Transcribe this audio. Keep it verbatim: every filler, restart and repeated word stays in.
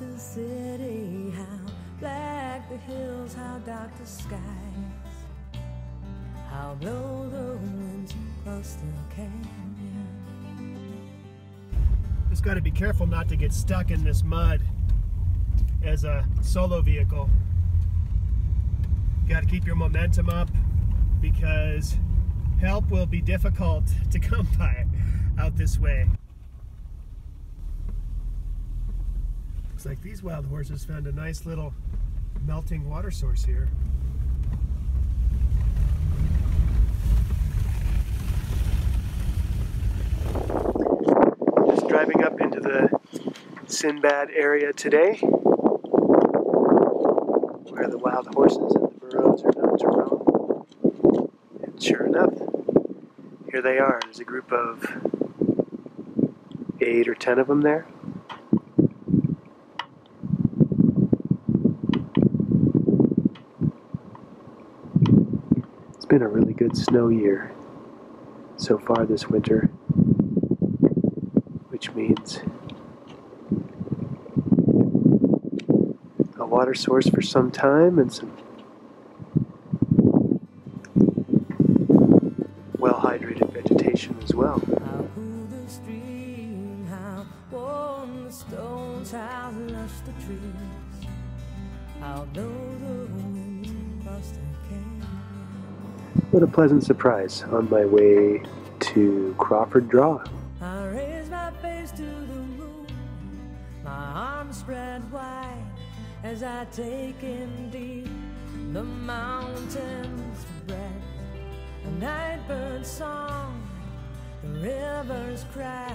like the city, how black the hills, how dark the skies, how blow the winds across the canyon. Just got to be careful not to get stuck in this mud as a solo vehicle. Got to keep your momentum up because help will be difficult to come by out this way. Looks like these wild horses found a nice little melting water source here. Just driving up into the Sinbad area today, where the wild horses and the burros are known to roam. And sure enough, here they are. There's a group of eight or ten of them there. It's been a really good snow year so far this winter, which means a water source for some time and some well-hydrated vegetation as well. How cool the stream, how warm the stones, how lush the trees, how low the winds across the canyon. What a pleasant surprise on my way to Crawford Draw. I raise my face to the moon, my arms spread wide, as I take in deep the mountain's breath, the nightbird's song, the river's cry.